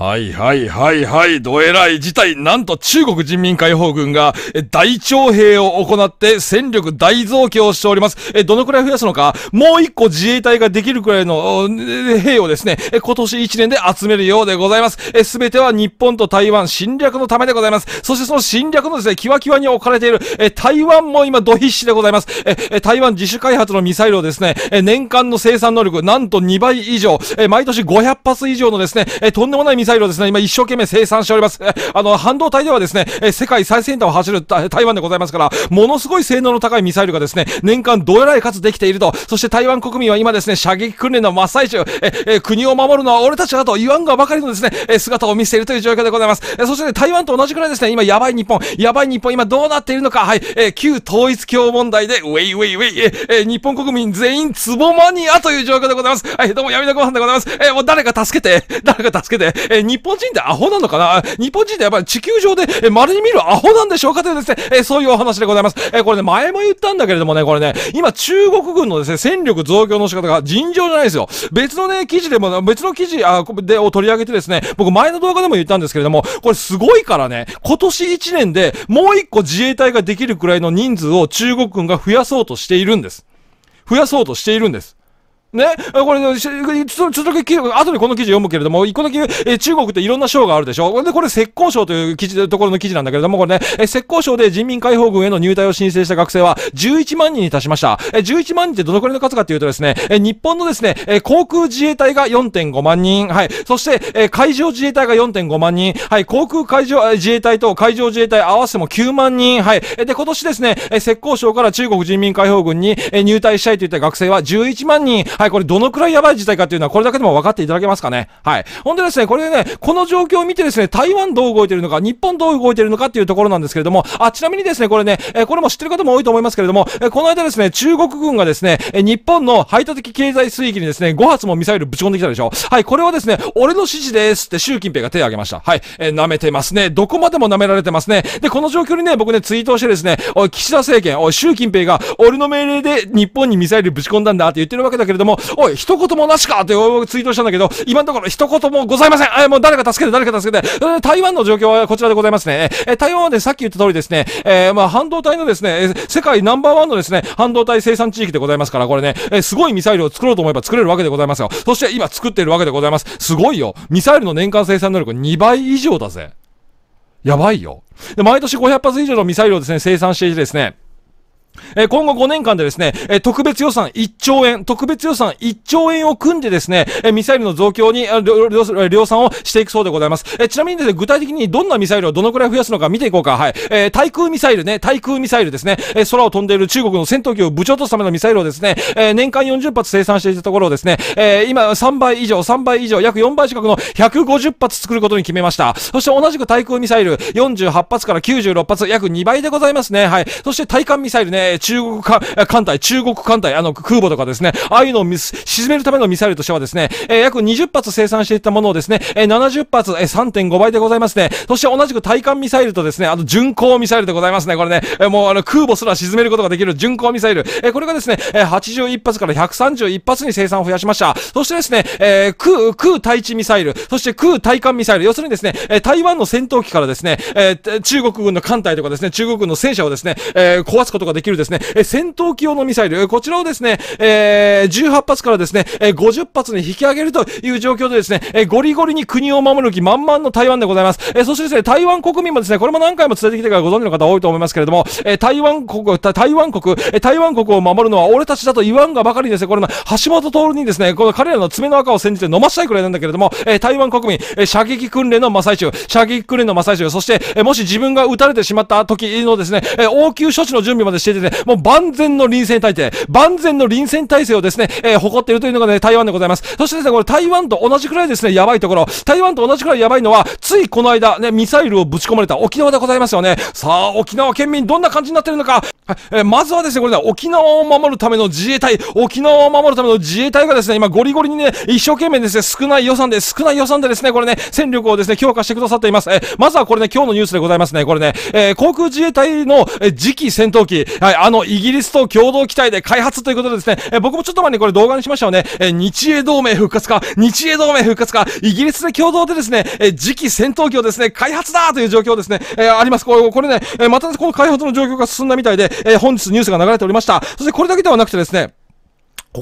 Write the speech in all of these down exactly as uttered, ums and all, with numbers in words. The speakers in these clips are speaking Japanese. はいはいはいはい、どえらい事態。なんと中国人民解放軍が大徴兵を行って戦力大増強をしております。え、どのくらい増やすのか、もう一個自衛隊ができるくらいの兵をですね、今年一年で集めるようでございます。え、すべては日本と台湾侵略のためでございます。そしてその侵略のですね、キワキワに置かれている、え、台湾も今ド必死でございます。え、台湾自主開発のミサイルをですね、年間の生産能力なんとにばい以上、え、毎年ごひゃくぱつ以上のですね、え、とんでもないミサイルミサイルをですね、今一生懸命生産しております。あの、半導体ではですね、世界最先端を走る台湾でございますから、ものすごい性能の高いミサイルがですね、年間どえらい数できていると。そして台湾国民は今ですね、射撃訓練の真っ最中、ええ国を守るのは俺たちだと言わんがばかりのですね、姿を見せているという状況でございます。そして、ね、台湾と同じくらいですね、今やばい日本、やばい日本今どうなっているのか、はい、え旧統一教問題で、ウェイウェイウェイ、え日本国民全員ツボマニアという状況でございます。はい、どうも闇のご飯でございます。えもう誰か助けて、誰か助けて、日本人ってアホなのかな、日本人ってやっぱり地球上で稀に見るアホなんでしょうかというですね、そういうお話でございます。これね、前も言ったんだけれどもね、これね、今中国軍のですね、戦力増強の仕方が尋常じゃないですよ。別のね、記事でも、別の記事あでを取り上げてですね、僕前の動画でも言ったんですけれども、これすごいからね、今年いちねんでもういっこ自衛隊ができるくらいの人数を中国軍が増やそうとしているんです。増やそうとしているんです。ね、これ、ちょっとだけ、後でこの記事読むけれども、この記事、え中国っていろんな省があるでしょ。で、これ、浙江省という記事、ところの記事なんだけれども、これね、え浙江省で人民解放軍への入隊を申請した学生はじゅういちまんにんに達しました。えじゅういちまんにんってどのくらいの数かっていうとですね、え日本のですね、え航空自衛隊が よんてんごまんにん、はい、そして、え海上自衛隊が よんてんごまんにん、はい、航空海上自衛隊と海上自衛隊合わせてもきゅうまんにん、はい、で、今年ですね、え浙江省から中国人民解放軍に入隊したいといった学生はじゅういちまんにん、はい、これどのくらいやばい事態かっていうのはこれだけでも分かっていただけますかね。はい。ほんでですね、これね、この状況を見てですね、台湾どう動いてるのか、日本どう動いてるのかっていうところなんですけれども、あ、ちなみにですね、これね、えー、これも知ってる方も多いと思いますけれども、えー、この間ですね、中国軍がですね、えー、日本の排他的経済水域にですね、ごはつもミサイルぶち込んできたでしょ。はい、これはですね、俺の指示ですって習近平が手を挙げました。はい、えー、舐めてますね。どこまでも舐められてますね。で、この状況にね、僕ね、ツイートをしてですね、おい、岸田政権、おい、習近平が俺の命令で日本にミサイルぶち込んだんだって言ってるわけだけれども、でも、おい、一言もなしかってツイートしたんだけど、今のところ一言もございません。え、もう誰か助けて、誰か助けて。台湾の状況はこちらでございますね。え、台湾はね、さっき言った通りですね、えー、まあ、半導体のですね、世界ナンバーワンのですね、半導体生産地域でございますから、これね、え、すごいミサイルを作ろうと思えば作れるわけでございますよ。そして今作っているわけでございます。すごいよ。ミサイルの年間生産能力にばい以上だぜ。やばいよ。で、毎年ごひゃくぱつ以上のミサイルをですね、生産していてですね、え、今後ごねんかんでですね、え、特別予算いっちょうえん、特別予算いっちょうえんを組んでですね、え、ミサイルの増強に、量産をしていくそうでございます。え、ちなみにですね、具体的にどんなミサイルをどのくらい増やすのか見ていこうか。はい。え、対空ミサイルね、対空ミサイルですね、え、空を飛んでいる中国の戦闘機をぶち落とすためのミサイルをですね、え、年間よんじゅっぱつ生産していたところをですね、え、今さんばい以上、さんばい以上、約よんばい近くのひゃくごじゅっぱつ作ることに決めました。そして同じく対空ミサイル、よんじゅうはちぱつからきゅうじゅうろっぱつ、約にばいでございますね。はい。そして対艦ミサイルね、中国艦隊、中国艦隊、あの、空母とかですね、ああいうのを沈めるためのミサイルとしてはですね、えー、約にじゅっぱつ生産していったものをですね、えー、ななじゅっぱつ、えー、さんてんごばいでございますね。そして同じく対艦ミサイルとですね、あの、巡航ミサイルでございますね。これね、えー、もうあの、空母すら沈めることができる巡航ミサイル。えー、これがですね、えー、はちじゅういっぱつからひゃくさんじゅういっぱつに生産を増やしました。そしてですね、えー、空、空対地ミサイル、そして空対艦ミサイル、要するにですね、えー、台湾の戦闘機からですね、えー、中国軍の艦隊とかですね、中国軍の戦車をですね、えー、壊すことができるですね、え戦闘機用のミサイル、こちらをですね、えー、じゅうはちぱつからですね、えごじゅっぱつに引き上げるという状況でですね、えゴリゴリに国を守る気満々の台湾でございます。えそしてですね、台湾国民もですね、これも何回も伝えてきてからご存知の方多いと思いますけれども、え台湾国、台湾国、台湾国を守るのは俺たちだと言わんがばかりですね、これの橋本徹にですね、この彼らの爪の赤を煎じて飲ましたいくらいなんだけれども、え台湾国民、え射撃訓練の真っ最中、射撃訓練の真っ最中、そして、えもし自分が撃たれてしまった時のですね、え応急処置の準備までしていて、ね、もう万全の臨戦態勢、万全の臨戦態勢をですね、えー、誇っているというのがね、台湾でございます。そしてですね、これ台湾と同じくらいですね、やばいところ、台湾と同じくらいやばいのは、ついこの間、ね、ミサイルをぶち込まれた沖縄でございますよね。さあ、沖縄県民どんな感じになってるのか。はい、えー、まずはですね、これね、沖縄を守るための自衛隊、沖縄を守るための自衛隊がですね、今ゴリゴリにね、一生懸命ですね、少ない予算で、少ない予算でですね、これね、戦力をですね、強化してくださっています。えー、まずはこれね、今日のニュースでございますね、これね、えー、航空自衛隊の、えー、次期戦闘機、はい、あの、イギリスと共同機体で開発ということでですね、えー、僕もちょっと前にこれ動画にしましたよね、えー、日英同盟復活か、日英同盟復活か、イギリスで共同でですね、えー、次期戦闘機をですね、開発だーという状況ですね、えー、あります。これ、これね、えー、またこの開発の状況が進んだみたいで、えー、本日ニュースが流れておりました。そしてこれだけではなくてですね、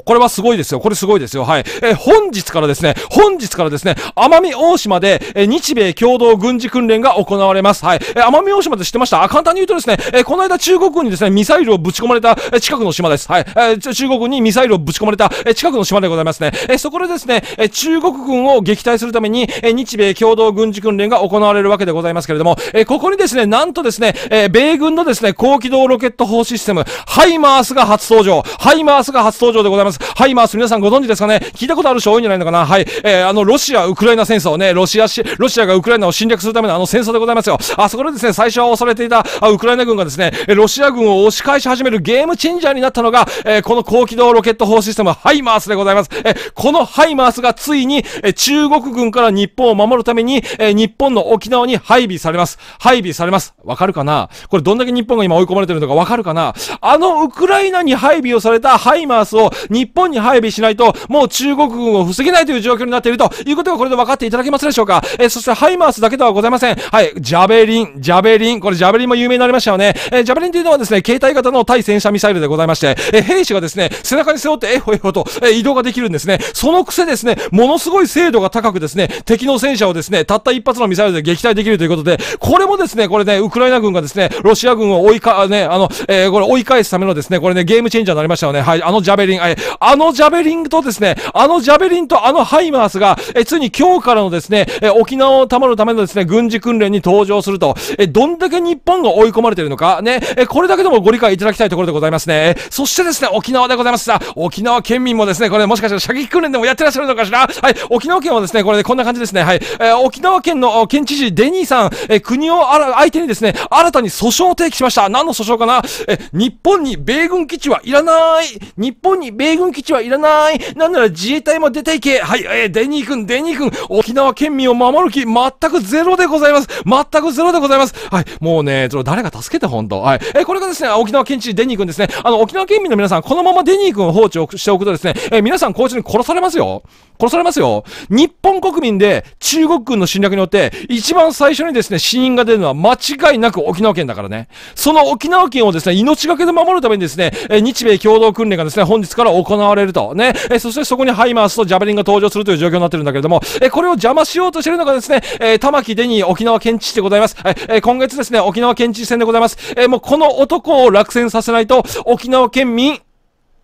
これはすごいですよ。これすごいですよ。はい。えー、本日からですね、本日からですね、奄美大島で、えー、日米共同軍事訓練が行われます。はい。えー、奄美大島って知ってました？あ、簡単に言うとですね、えー、この間中国軍にですね、ミサイルをぶち込まれた、えー、近くの島です。はい。えー、中国軍にミサイルをぶち込まれた、えー、近くの島でございますね。えー、そこでですね、えー、中国軍を撃退するために、えー、日米共同軍事訓練が行われるわけでございますけれども、えー、ここにですね、なんとですね、えー、米軍のですね、高機動ロケット砲システム、ハイマースが初登場。ハイマースが初登場でございます。ハイマース、皆さんご存知ですかね？聞いたことある人多いんじゃないのかな。はい、えー、あのロシア・ウクライナ戦争ね、ロシアし、ロシアがウクライナを侵略するためのあの戦争でございますよ。あそこでですね、最初は押されていたウクライナ軍がですね、ロシア軍を押し返し始めるゲームチェンジャーになったのが、えー、この高機動ロケット砲システム、ハイマースでございます。えー、このハイマースがついに、えー、中国軍から日本を守るために、えー、日本の沖縄に配備されます。配備されます。わかるかな？これどんだけ日本が今追い込まれてるのかわかるかな？あのウクライナに配備をされたハイマースを日本に配備しないと、もう中国軍を防げないという状況になっているということがこれで分かっていただけますでしょうか。えー、そしてハイマースだけではございません。はい、ジャベリン、ジャベリン、これジャベリンも有名になりましたよね。えー、ジャベリンというのはですね、携帯型の対戦車ミサイルでございまして、えー、兵士がですね、背中に背負って、えほえほと、えー、移動ができるんですね。そのくせですね、ものすごい精度が高くですね、敵の戦車をですね、たった一発のミサイルで撃退できるということで、これもですね、これね、ウクライナ軍がですね、ロシア軍を追いか、ね、あの、えー、これ追い返すためのですね、これね、ゲームチェンジャーになりましたよね。はい、あのジャベリン、はい、あのジャベリンとですね、あのジャベリンとあのハイマースが、え、ついに今日からのですね、え、沖縄を保るためのですね、軍事訓練に登場すると、え、どんだけ日本が追い込まれているのか、ね、え、これだけでもご理解いただきたいところでございますね。そしてですね、沖縄でございます。さあ、沖縄県民もですね、これもしかしたら射撃訓練でもやってらっしゃるのかしら？はい、沖縄県はですね、これでこんな感じですね、はい、え、沖縄県の県知事デニーさん、え、国をあら相手にですね、新たに訴訟を提起しました。何の訴訟かな？え、日本に米軍基地はいらない。日本に米軍基地はいらない。なんなら自衛隊も出ていけ。はい、えー、デニー君、デニー君、沖縄県民を守る気、全くゼロでございます。全くゼロでございます。はい、もうね、その誰が助けて、ほんと。はい、えー、これがですね、沖縄県知事デニー君ですね。あの、沖縄県民の皆さん、このままデニー君を放置しておくとですね、えー、皆さん、こいつに殺されますよ。殺されますよ。日本国民で中国軍の侵略によって、一番最初にですね、死因が出るのは間違いなく沖縄県だからね。その沖縄県をですね、命がけで守るためにですね、えー、日米共同訓練がですね、本日から行われると。ね。えー、そしてそこにハイマースとジャベリンが登場するという状況になってるんだけれども、えー、これを邪魔しようとしているのがですね、えー、玉城デニー沖縄県知事でございます。はい、えー、今月ですね、沖縄県知事選でございます。えー、もうこの男を落選させないと、沖縄県民、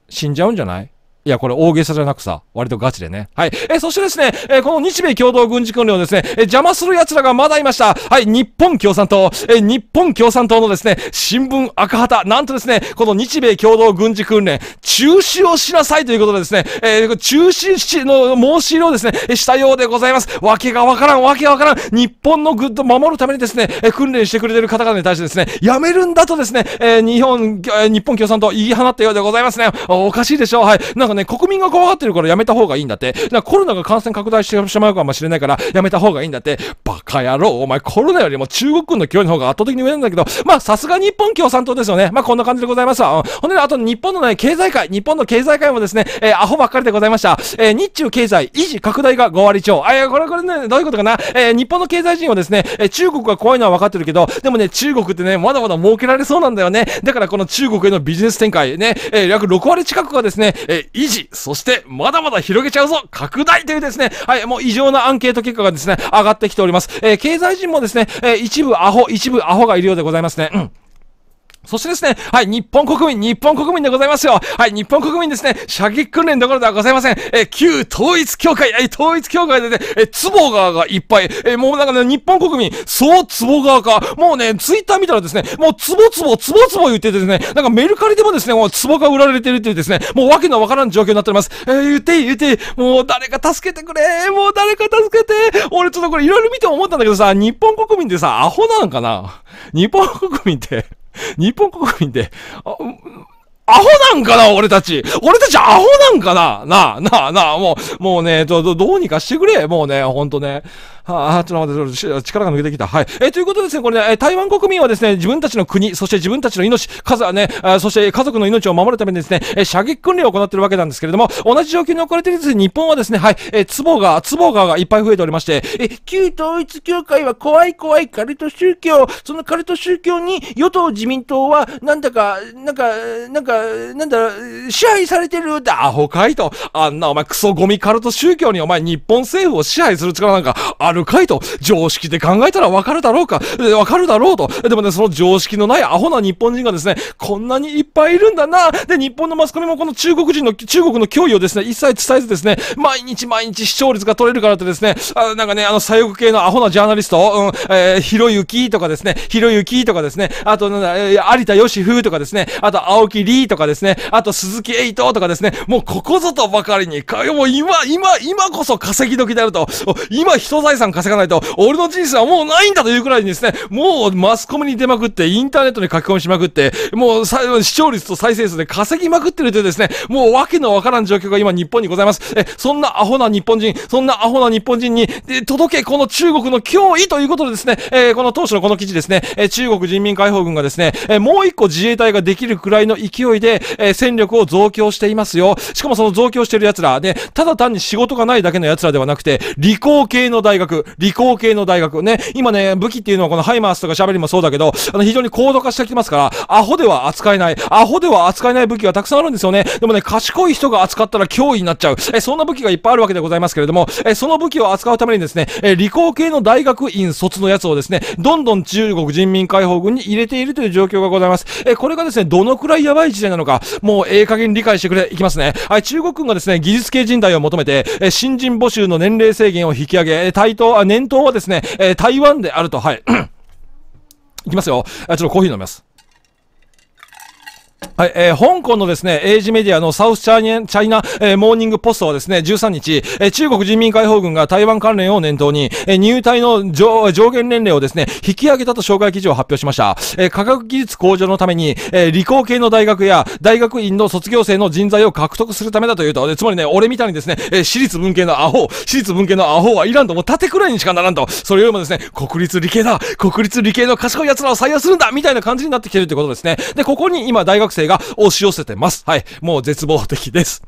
死んじゃうんじゃない？いや、これ大げさじゃなくさ、割とガチでね。はい。えー、そしてですね、えー、この日米共同軍事訓練をですね、えー、邪魔する奴らがまだいました。はい、日本共産党、えー、日本共産党のですね、新聞赤旗、なんとですね、この日米共同軍事訓練、中止をしなさいということでですね、えー、中止しの申し入れをですね、したようでございます。わけがわからん、わけがわからん。日本のグッドを守るためにですね、えー、訓練してくれてる方々に対してですね、やめるんだとですね、えー、日本、えー、日本共産党言い放ったようでございますね。おかしいでしょう。はい。なんかね、国民が怖がってるからやめた方がいいんだって。なコロナが感染拡大してしまうかもしれないからやめた方がいいんだって。バカ野郎、お前コロナよりも中国軍の脅威の方が圧倒的に上なんだけど、まあさすが日本共産党ですよね。まあこんな感じでございますわ。うん、ほんで、あと日本のね、経済界、日本の経済界もですね、えー、アホばっかりでございました。えー、日中経済維持拡大がご割超。あ、いや、これこれね、どういうことかな。えー、日本の経済人はですね、えー、中国が怖いのは分かってるけど、でもね、中国ってね、まだまだ儲けられそうなんだよね。だからこの中国へのビジネス展開ね、えー、約ろく割近くがですね、えー維持、そして、まだまだ広げちゃうぞ、拡大というですね、はい、もう異常なアンケート結果がですね、上がってきております。えー、経済人もですね、えー、一部アホ、一部アホがいるようでございますね。うん。そしてですね、はい、日本国民、日本国民でございますよ。はい、日本国民ですね、射撃訓練どころではございません。えー、旧統一教会、えー、統一教会でね、えー、壺川がいっぱい、えー、もうなんかね、日本国民、そう、壺川か。もうね、ツイッター見たらですね、もう、壺壺、壺壺言っててですね、なんかメルカリでもですね、もう、壺が売られてるっていうですね、もうわけのわからん状況になっております。えー、言っていい、言っていい。もう、誰か助けてくれ。もう、誰か助けて。俺、ちょっとこれ、いろいろ見て思ったんだけどさ、日本国民ってさ、アホなんかな？日本国民って。日本国民って、あ、アホなんかな俺たち。俺たちアホなんかななあ、なあ、なあ、もう、もうね、ど、ど、どうにかしてくれ。もうね、ほんとね。はあ、ちょっと待って、力が抜けてきた。はい。えー、ということでですね、これね、えー、台湾国民はですね、自分たちの国、そして自分たちの命、家族はね、そして家族の命を守るためにですね、えー、射撃訓練を行っているわけなんですけれども、同じ状況に置かれているですね、日本はですね、はい、えー、ツボが、ツボががいっぱい増えておりまして、えー、旧統一教会は怖い怖いカルト宗教、そのカルト宗教に与党自民党は、なんだか、なんか、なんか、なんだ、支配されてるだ、アホかいと。あんなお前クソゴミカルト宗教にお前日本政府を支配する力なんかあるかいと。常識で考えたらわかるだろうか。わかるだろうと。でもね、その常識のないアホな日本人がですね、こんなにいっぱいいるんだな。で、日本のマスコミもこの中国人の、中国の脅威をですね、一切伝えずですね、毎日毎日視聴率が取れるからってですね、あなんかね、あの、左翼系のアホなジャーナリスト、うん、えー、ひろゆきとかですね、ひろゆきとかですね、あと、なんだ、えー、有田芳生とかですね、あと、青木リーとかですね、あと、鈴木エイトとかですね、もうここぞとばかりに、もう今、今、今こそ稼ぎ時であると、今人財産稼がないと、俺の人生はもうないんだというくらいにですね、もうマスコミに出まくって、インターネットに書き込みしまくって、もう視聴率と再生数で稼ぎまくってるというですね、もうわけのわからん状況が今日本にございます。え、そんなアホな日本人、そんなアホな日本人に、届けこの中国の脅威ということでですね、えー、この当初のこの記事ですね、えー、中国人民解放軍がですね、えー、もう一個自衛隊ができるくらいの勢いで、えー、戦力を増強していますよ。しかもその増強している奴らで、ね、ただ単に仕事がないだけの奴らではなくて、理工系の大学、理工系の大学ね、今ね、武器っていうのはこのハイマースとかシャベリもそうだけど、あの非常に高度化してきてますから、アホでは扱えない、アホでは扱えない武器がたくさんあるんですよね。でもね、賢い人が扱ったら脅威になっちゃう。えー、そんな武器がいっぱいあるわけでございますけれども、えー、その武器を扱うためにですね、えー、理工系の大学院卒のやつをですね、どんどん中国人民解放軍に入れているという状況がございます。えー、これがですね、どのくらいやばい事態なのか、もうええ加減理解してくれ、いきますね。はい、中国軍がですね、技術系人材を求めて、えー、新人募集の年齢制限を引き上げ、対等、あ、年頭はですね、えー、台湾であると、はい。いきますよ。ちょっとコーヒー飲みます。はい、えー、香港のですね、英字メディアのサウスチャイナ、チャイナ、えー、モーニングポストはですね、じゅうさんにち、えー、中国人民解放軍が台湾関連を念頭に、えー、入隊の上、上限年齢をですね、引き上げたと紹介記事を発表しました。えー、科学技術向上のために、えー、理工系の大学や大学院の卒業生の人材を獲得するためだというと、でつまりね、俺みたいにですね、えー、私立文系のアホ、私立文系のアホはいらんと、もう縦くらいにしかならんと、それよりもですね、国立理系だ、国立理系の賢い奴らを採用するんだみたいな感じになってきてるってことですね。で、ここに今大学生が押し寄せてます。はい。もう絶望的です。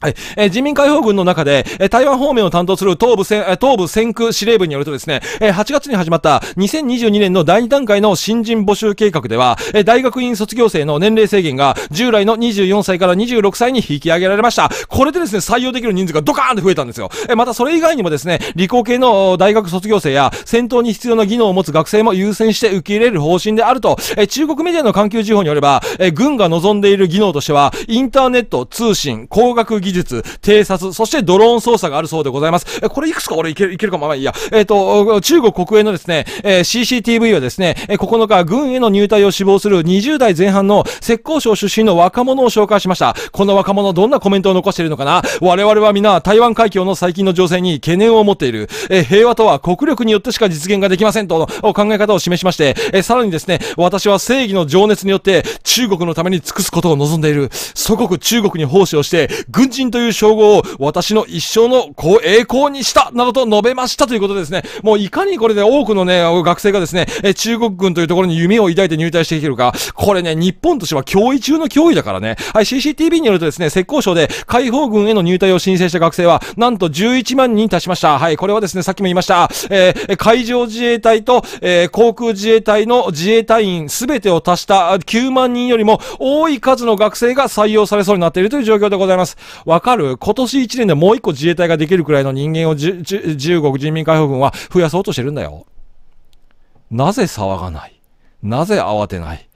はい。えー、人民解放軍の中で、えー、台湾方面を担当する東部戦、えー、東部戦区司令部によるとですね、えー、はちがつに始まったにせんにじゅうにねんのだいに段階の新人募集計画では、えー、大学院卒業生の年齢制限が従来のにじゅうよんさいからにじゅうろくさいに引き上げられました。これでですね、採用できる人数がドカーンと増えたんですよ。えー、またそれ以外にもですね、理工系の大学卒業生や戦闘に必要な技能を持つ学生も優先して受け入れる方針であると、えー、中国メディアの環球時報によれば、えー、軍が望んでいる技能としては、インターネット、通信、工学技技術、偵察、そしてドローン操作があるそうでございます。え、これいくつか俺いける、いけるかも、まあいいや。えっと、中国国営のですね、えー、シーシーティーブイ はですね、えー、ここのか軍への入隊を志望するにじゅうだいぜんはんの浙江省出身の若者を紹介しました。この若者どんなコメントを残しているのかな。我々は皆台湾海峡の最近の情勢に懸念を持っている。えー、平和とは国力によってしか実現ができませんとの考え方を示しまして、えー、さらにですね、私は正義の情熱によって中国のために尽くすことを望んでいる。祖国中国に奉仕をして軍人という称号を私の一生の栄光にしたなどと述べましたということでですね、もういかにこれで多くのね、学生がですね、中国軍というところに夢を抱いて入隊してきているか、これね、日本としては脅威中の脅威だからね。はい、シーシーティーブイ によるとですね、浙江省で解放軍への入隊を申請した学生は、なんとじゅういちまんにんに達しました。はい、これはですね、さっきも言いました、えー、海上自衛隊と、えー、航空自衛隊の自衛隊員すべてを足したきゅうまんにんよりも多い数の学生が採用されそうになっているという状況でございます。わかる？今年いちねんでもういっこ自衛隊ができるくらいの人間を中国人民解放軍は増やそうとしてるんだよ。なぜ騒がない？なぜ慌てない？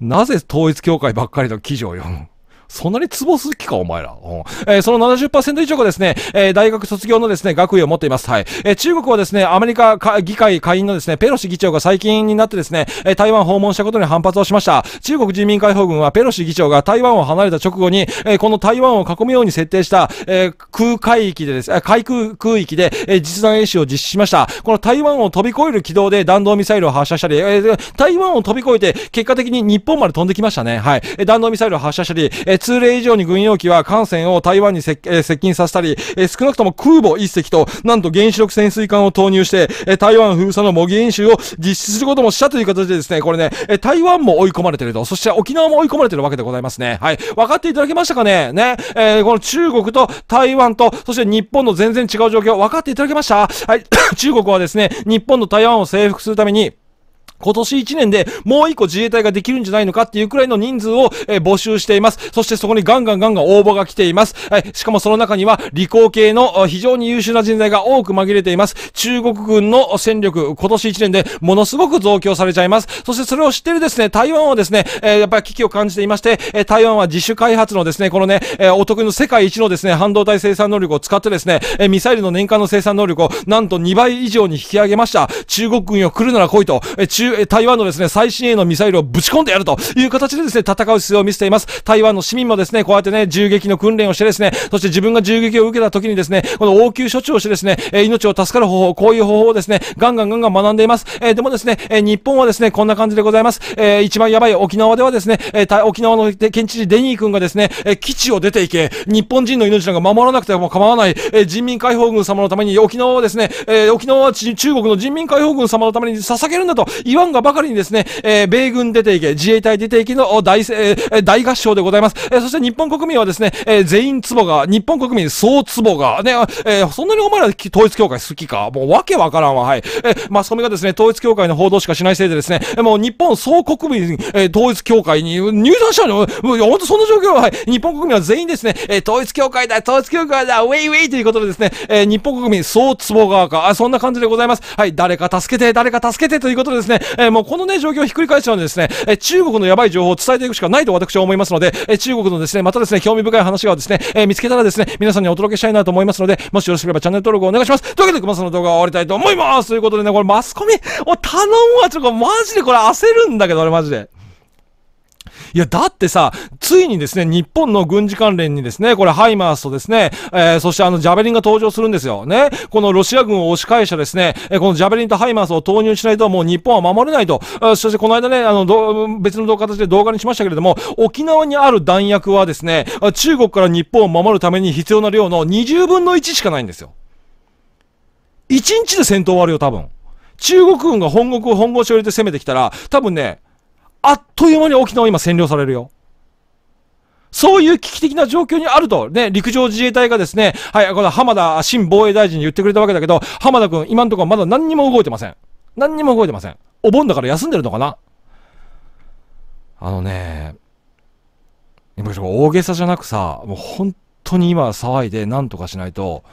なぜ統一教会ばっかりの記事を読む？そんなにツボ好きか、お前ら。うんえー、その ななじゅっパーセント 以上がですね、えー、大学卒業のですね、学位を持っています。はい。えー、中国はですね、アメリカ議会下院のですね、ペロシ議長が最近になってですね、えー、台湾訪問したことに反発をしました。中国人民解放軍はペロシ議長が台湾を離れた直後に、えー、この台湾を囲むように設定した、えー、空海域でですね、海空空域で、えー、実弾演習を実施しました。この台湾を飛び越える軌道で弾道ミサイルを発射したり、えー、台湾を飛び越えて、結果的に日本まで飛んできましたね。はい。えー、弾道ミサイルを発射したり、えー通例以上に軍用機は艦船を台湾に接近させたり、少なくとも空母一隻と、なんと原子力潜水艦を投入して、台湾封鎖の模擬演習を実施することもしたという形でですね、これね、台湾も追い込まれてると、そして沖縄も追い込まれてるわけでございますね。はい。分かっていただけましたかねね。えー、この中国と台湾と、そして日本の全然違う状況、分かっていただけました？はい。中国はですね、日本と台湾を征服するために、今年いちねんでもういっこ自衛隊ができるんじゃないのかっていうくらいの人数を、えー、募集しています。そしてそこにガンガンガンガン応募が来ています。はい。しかもその中には理工系の非常に優秀な人材が多く紛れています。中国軍の戦力、今年いちねんでものすごく増強されちゃいます。そしてそれを知ってるですね、台湾はですね、えー、やっぱり危機を感じていまして、えー、台湾は自主開発のですね、このね、えー、お得意の世界一のですね、半導体生産能力を使ってですね、えー、ミサイルの年間の生産能力をなんとにばい以上に引き上げました。中国軍よ来るなら来いと、えー中台湾のですね、最新鋭のミサイルをぶち込んでやるという形でですね、戦う姿勢を見せています。台湾の市民もですね、こうやってね、銃撃の訓練をしてですね、そして自分が銃撃を受けた時にですね、この応急処置をしてですね、命を助かる方法、こういう方法をですね、ガンガンガンガン学んでいます。えー、でもですね、日本はですね、こんな感じでございます。えー、一番やばい沖縄ではですね、沖縄の県知事デニー君がですね、基地を出ていけ、日本人の命なんか守らなくても構わない、人民解放軍様のために沖縄はですね、沖縄は中国の人民解放軍様のために捧げるんだと、言わんがばかりにですね、えー、米軍出ていけ、自衛隊出ていけの大、えー、大合唱でございます。えー、そして日本国民はですね、えー、全員ツボが、日本国民総ツボが、ね、えー、そんなにお前ら統一教会好きか、もうわけわからんわ、はい。えー、マスコミがですね、統一教会の報道しかしないせいでですね、もう日本総国民、えー、統一教会に入団したの、もうほんとそんな状況は、はい、日本国民は全員ですね、えー、統一教会だ、統一教会だ、ウェイウェイということでですね、えー、日本国民総ツボ側か、あ、そんな感じでございます。はい、誰か助けて、誰か助けてということでですね、えー、もうこのね、状況をひっくり返しちゃうんでですね、えー、中国のやばい情報を伝えていくしかないと私は思いますので、えー、中国のですね、またですね、興味深い話をですね、えー、見つけたらですね、皆さんにお届けしたいなと思いますので、もしよろしければチャンネル登録をお願いします。というわけで、熊さんの動画を終わりたいと思います。ということでね、これマスコミ、お、頼むわ、ちょっとマジでこれ焦るんだけど、俺マジで。いや、だってさ、ついにですね、日本の軍事関連にですね、これ、ハイマースとですね、えー、そしてあの、ジャベリンが登場するんですよ。ね。このロシア軍を押し返したですね、えー、このジャベリンとハイマースを投入しないと、もう日本は守れないと。そしてこの間ね、あの、ど別の形で動画にしましたけれども、沖縄にある弾薬はですね、中国から日本を守るために必要な量のにじゅうぶんのいちしかないんですよ。いちにちで戦闘終わるよ、多分。中国軍が本国を本腰を入れて攻めてきたら、多分ね、あっという間に沖縄今占領されるよ。そういう危機的な状況にあると、ね、陸上自衛隊がですね、はい、この浜田新防衛大臣に言ってくれたわけだけど、浜田君、今のところまだ何にも動いてません。何にも動いてません。お盆だから休んでるのかな？あのね、今大げさじゃなくさ、もう本当に今騒いで何とかしないと、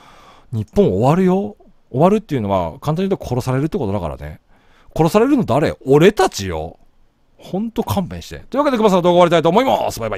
日本終わるよ。終わるっていうのは、簡単に言うと殺されるってことだからね。殺されるの誰？俺たちよ。ほんと勘弁して。というわけで、熊さんの動画終わりたいと思います。バイバイ。